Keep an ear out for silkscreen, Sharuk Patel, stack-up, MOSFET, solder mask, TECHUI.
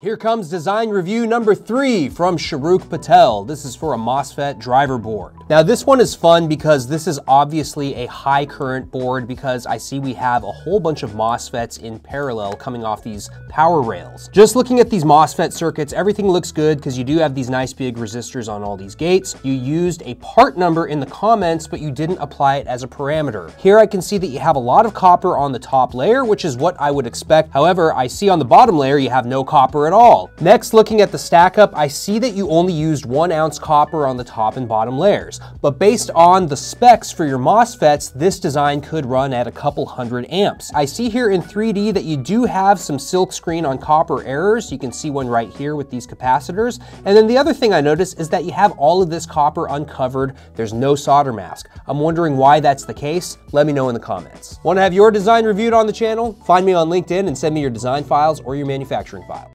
Here comes design review number 3 from Sharuk Patel. This is for a MOSFET driver board. Now this one is fun because this is obviously a high current board because I see we have a whole bunch of MOSFETs in parallel coming off these power rails. Just looking at these MOSFET circuits, everything looks good because you do have these nice big resistors on all these gates. You used a part number in the comments, but you didn't apply it as a parameter. Here I can see that you have a lot of copper on the top layer, which is what I would expect. However, I see on the bottom layer you have no copper at all. Next, looking at the stack up, I see that you only used 1 ounce copper on the top and bottom layers, but based on the specs for your MOSFETs, this design could run at a couple hundred amps. I see here in 3D that you do have some silkscreen on copper errors. You can see one right here with these capacitors. And then the other thing I notice is that you have all of this copper uncovered. There's no solder mask. I'm wondering why that's the case. Let me know in the comments. Want to have your design reviewed on the channel? Find me on LinkedIn and send me your design files or your manufacturing files.